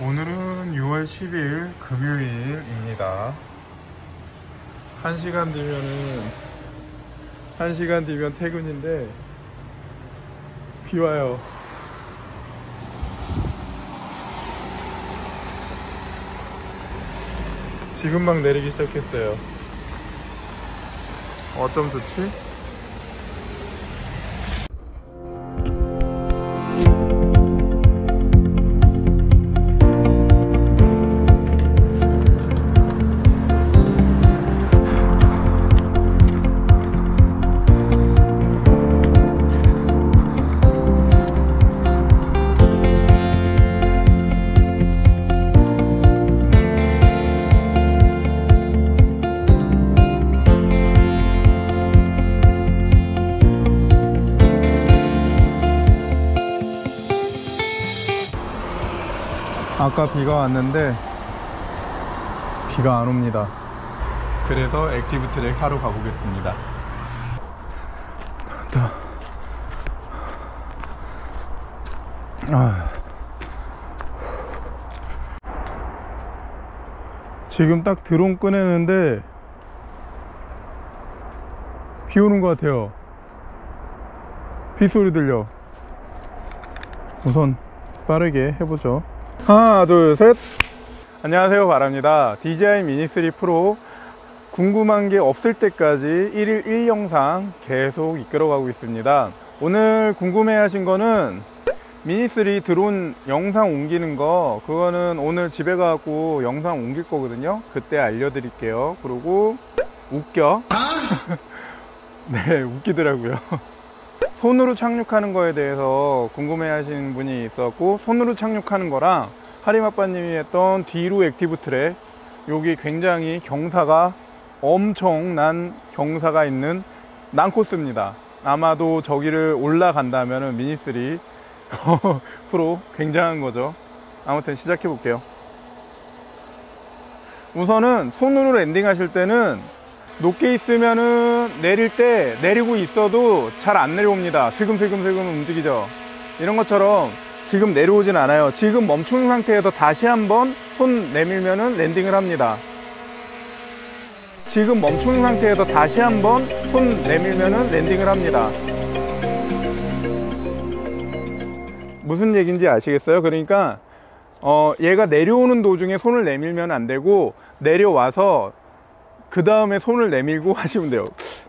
오늘은 6월 10일 금요일입니다. 1시간 뒤면 퇴근인데 비와요. 지금 막 내리기 시작했어요. 어쩜 좋지? 아까 비가 왔는데 비가 안 옵니다. 그래서 액티브 트랙 하러 가보겠습니다. 지금 딱 드론 꺼내는데 비 오는 것 같아요. 비 소리 들려. 우선 빠르게 해보죠. 하나 둘 셋. 안녕하세요, 바랍니다. DJI 미니3 프로 궁금한 게 없을 때까지 1일 1영상 계속 이끌어가고 있습니다. 오늘 궁금해 하신 거는 미니3 드론 영상 옮기는 거, 그거는 오늘 집에 가고 영상 옮길 거거든요. 그때 알려드릴게요. 그리고 웃겨. 네, 웃기더라고요. 손으로 착륙하는 거에 대해서 궁금해 하시는 분이 있었고, 손으로 착륙하는 거랑 하림아빠님이 했던 뒤로 액티브 트랙, 여기 굉장히 경사가 엄청난 경사가 있는 난코스입니다. 아마도 저기를 올라간다면 미니3 프로 굉장한 거죠. 아무튼 시작해 볼게요. 우선은 손으로 랜딩 하실 때는 높게 있으면은 내릴 때 내리고 있어도 잘 안 내려옵니다. 슬금슬금 움직이죠. 이런 것처럼 지금 내려오진 않아요. 지금 멈춘 상태에서 다시 한번 손 내밀면은 랜딩을 합니다. 지금 멈춘 상태에서 다시 한번 손 내밀면은 랜딩을 합니다. 무슨 얘기인지 아시겠어요? 그러니까 얘가 내려오는 도중에 손을 내밀면 안 되고, 내려와서 그 다음에 손을 내밀고 하시면 돼요.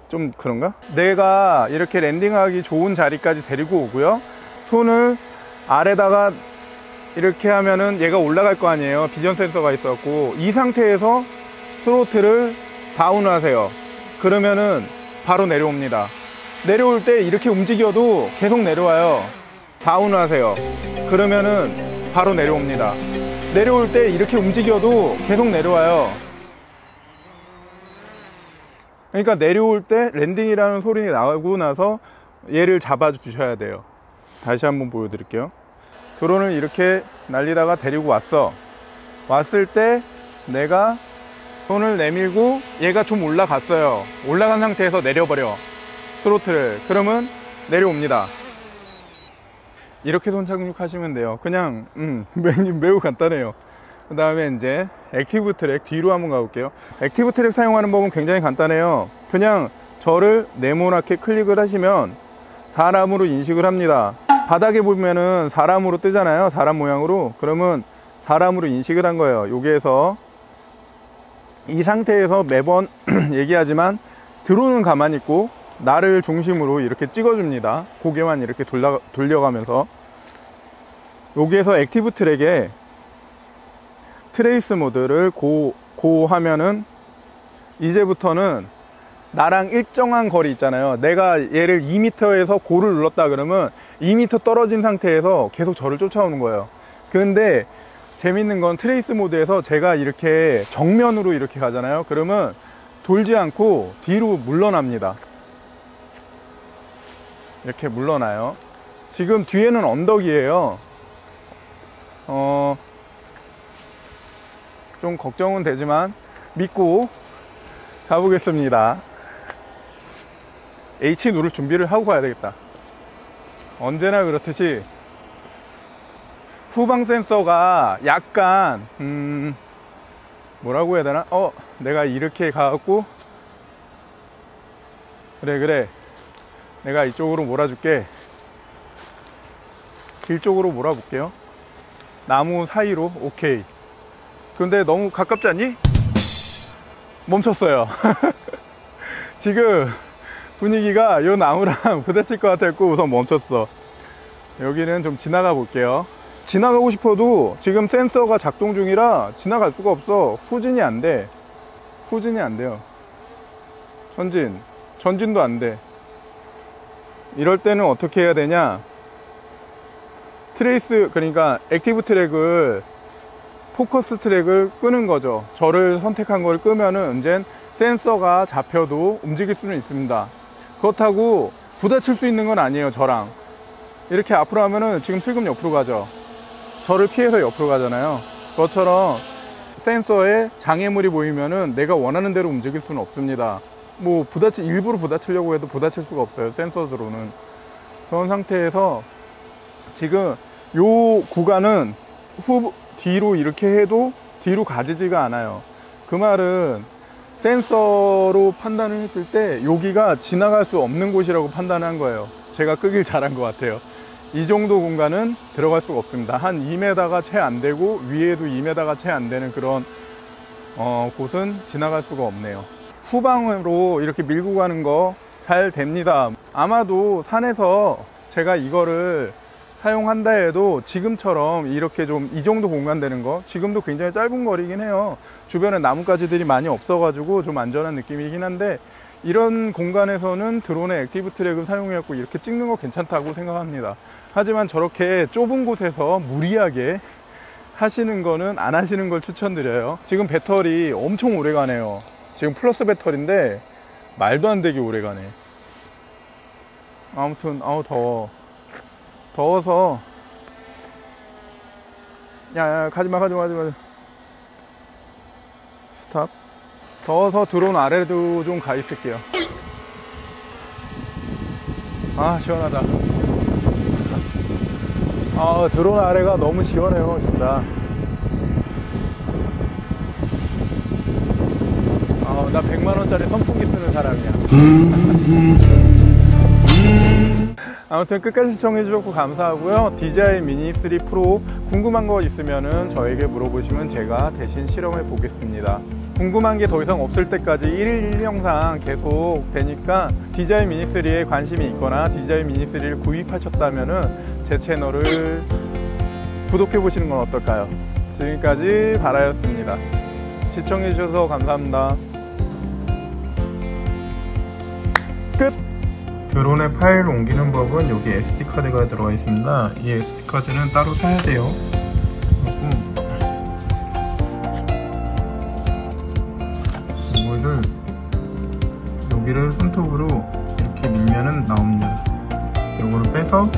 좀 그런가? 내가 이렇게 랜딩하기 좋은 자리까지 데리고 오고요, 손을 아래다가 이렇게 하면은 얘가 올라갈 거 아니에요. 비전 센서가 있었고, 이 상태에서 스로틀을 다운하세요. 그러면은 바로 내려옵니다. 내려올 때 이렇게 움직여도 계속 내려와요. 다운하세요. 그러면은 바로 내려옵니다. 내려올 때 이렇게 움직여도 계속 내려와요. 그러니까 내려올 때 랜딩이라는 소리가 나고 나서 얘를 잡아 주셔야 돼요. 다시 한번 보여드릴게요. 드론을 이렇게 날리다가 데리고 왔어. 왔을 때 내가 손을 내밀고 얘가 좀 올라갔어요. 올라간 상태에서 내려버려, 스로틀을. 그러면 내려옵니다. 이렇게 손 착륙하시면 돼요. 그냥 매우 간단해요. 그 다음에 이제 액티브 트랙 뒤로 한번 가볼게요. 액티브 트랙 사용하는 법은 굉장히 간단해요. 그냥 저를 네모나게 클릭을 하시면 사람으로 인식을 합니다. 바닥에 보면은 사람으로 뜨잖아요. 사람 모양으로. 그러면 사람으로 인식을 한 거예요. 여기에서 이 상태에서 매번 얘기하지만 드론은 가만히 있고 나를 중심으로 이렇게 찍어줍니다. 고개만 이렇게 돌려가면서. 여기에서 액티브 트랙에 트레이스 모드를 고하면은 이제부터는 나랑 일정한 거리 있잖아요. 내가 얘를 2m에서 고를 눌렀다 그러면 2m 떨어진 상태에서 계속 저를 쫓아오는 거예요. 근데 재밌는 건 트레이스 모드에서 제가 이렇게 정면으로 이렇게 가잖아요. 그러면 돌지 않고 뒤로 물러납니다. 이렇게 물러나요. 지금 뒤에는 언덕이에요. 좀 걱정은 되지만 믿고 가보겠습니다. H 누를 준비를 하고 가야 되겠다. 언제나 그렇듯이 후방 센서가 약간 뭐라고 해야 되나? 내가 이렇게 가갖고 그래 내가 이쪽으로 몰아줄게. 길 쪽으로 몰아볼게요. 나무 사이로. 오케이. 근데 너무 가깝지 않니? 멈췄어요. 지금 분위기가 요 나무랑 부딪힐 것 같았고 우선 멈췄어. 여기는 좀 지나가 볼게요. 지나가고 싶어도 지금 센서가 작동 중이라 지나갈 수가 없어. 후진이 안 돼. 후진이 안 돼요. 전진도 안 돼. 이럴 때는 어떻게 해야 되냐? 트레이스, 그러니까 액티브 트랙을, 포커스 트랙을 끄는 거죠. 저를 선택한 걸 끄면은 이젠 센서가 잡혀도 움직일 수는 있습니다. 그렇다고 부딪힐 수 있는 건 아니에요, 저랑. 이렇게 앞으로 하면은 지금 슬금 옆으로 가죠. 저를 피해서 옆으로 가잖아요. 그것처럼 센서에 장애물이 보이면은 내가 원하는 대로 움직일 수는 없습니다. 뭐 일부러 부딪히려고 해도 부딪힐 수가 없어요, 센서로는. 그런 상태에서 지금 요 구간은 뒤로 이렇게 해도 뒤로 가지지가 않아요. 그 말은 센서로 판단을 했을 때 여기가 지나갈 수 없는 곳이라고 판단한 거예요. 제가 끄길 잘한 것 같아요. 이 정도 공간은 들어갈 수가 없습니다. 한 2m가 채 안 되고 위에도 2m가 채 안 되는 그런 곳은 지나갈 수가 없네요. 후방으로 이렇게 밀고 가는 거 잘 됩니다. 아마도 산에서 제가 이거를 사용한다 해도 지금처럼 이렇게 좀 이 정도 공간 되는 거, 지금도 굉장히 짧은 거리긴 해요. 주변에 나뭇가지들이 많이 없어가지고 좀 안전한 느낌이긴 한데, 이런 공간에서는 드론의 액티브 트랙을 사용해갖고 이렇게 찍는 거 괜찮다고 생각합니다. 하지만 저렇게 좁은 곳에서 무리하게 하시는 거는 안 하시는 걸 추천드려요. 지금 배터리 엄청 오래 가네요. 지금 플러스 배터리인데 말도 안 되게 오래 가네. 아무튼 더워서 야 가지마. 스탑. 더워서 드론 아래도 좀 가 있을게요. 아 시원하다. 아 드론 아래가 너무 시원해요 진짜. 나 100만원짜리 선풍기 쓰는 사람이야. 아무튼 끝까지 시청해주셔서 감사하고요. DJI 미니3 프로 궁금한 거 있으면 저에게 물어보시면 제가 대신 실험해 보겠습니다. 궁금한 게 더 이상 없을 때까지 1일 1영상 계속 되니까 DJI 미니3에 관심이 있거나 DJI 미니3를 구입하셨다면 제 채널을 구독해 보시는 건 어떨까요? 지금까지 바라였습니다. 시청해주셔서 감사합니다. 끝! 드론에 파일 옮기는 법은 여기 SD 카드가 들어가 있습니다. 이 SD 카드는 따로 사야 돼요. 여기를 손톱으로 이렇게 밀면은 나옵니다. 이거를 빼서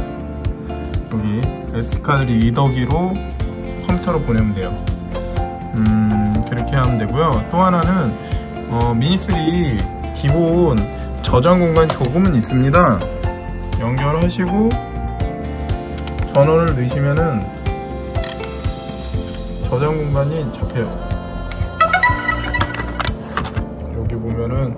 여기 SD 카드를 이더기로 컴퓨터로 보내면 돼요. 그렇게 하면 되고요. 또 하나는 미니3 기본 저장 공간이 조금은 있습니다. 연결하시고 전원을 넣으시면은 저장 공간이 잡혀요. 여기 보면은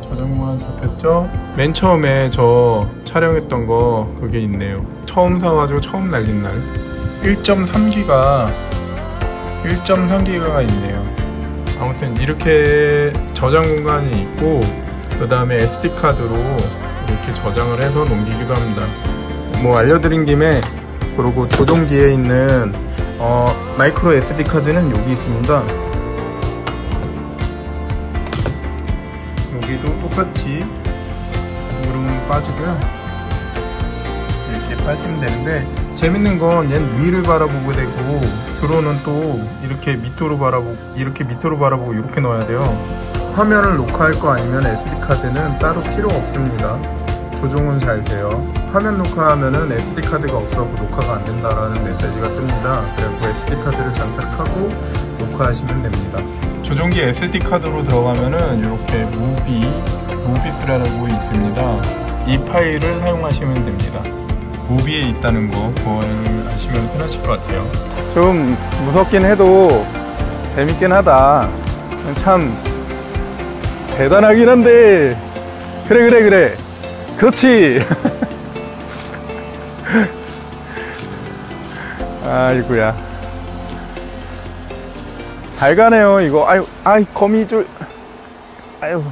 저장 공간 잡혔죠? 맨 처음에 저 촬영했던 거 그게 있네요. 처음 사가지고 처음 날린 날 1.3기가가 있네요. 아무튼 이렇게 저장 공간이 있고 그 다음에 SD카드로 이렇게 저장을 해서 넘기기도 합니다. 뭐 알려드린 김에, 그리고 조종기에 있는 마이크로 SD카드는 여기 있습니다. 여기도 똑같이 누르면 빠지고요. 이렇게 빠지면 되는데, 재밌는 건 얘는 위를 바라보게 되고 드론은 또 이렇게 밑으로 바라보고 이렇게 넣어야 돼요. 화면을 녹화할 거 아니면 SD카드는 따로 필요 없습니다. 조종은 잘 돼요. 화면 녹화하면은 SD카드가 없어 녹화가 안 된다라는 메시지가 뜹니다. 그래서 SD카드를 장착하고 녹화하시면 됩니다. 조종기 SD카드로 들어가면은 이렇게 모비스라고 있습니다. 이 파일을 사용하시면 됩니다. 우비에 있다는 거 보완하시면 편하실 것 같아요. 좀 무섭긴 해도 재밌긴 하다. 참 대단하긴 한데 그래 그렇지. 아이고야, 잘 가네요 이거. 아유, 거미줄. 아유.